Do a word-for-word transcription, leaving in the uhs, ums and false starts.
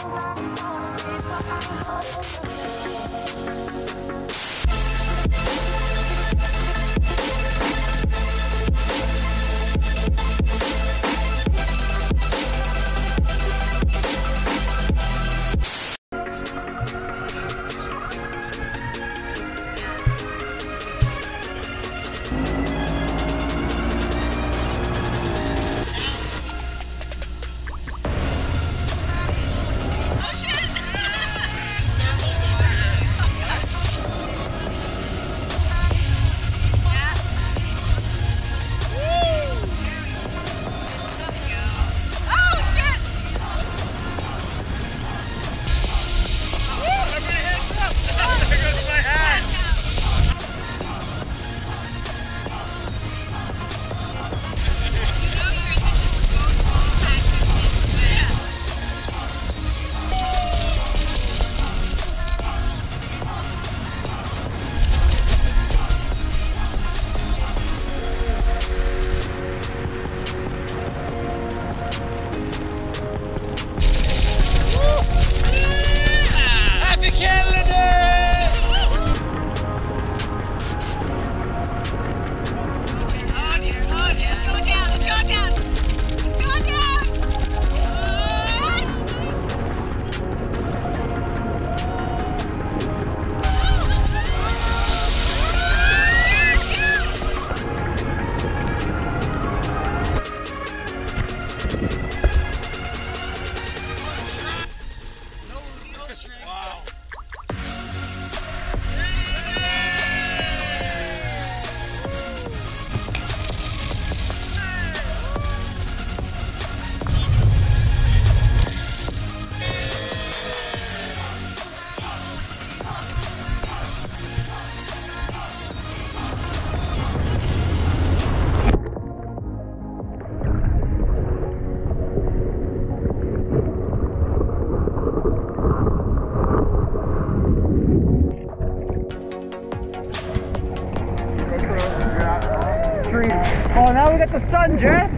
Oh, now we got the sun, Jess.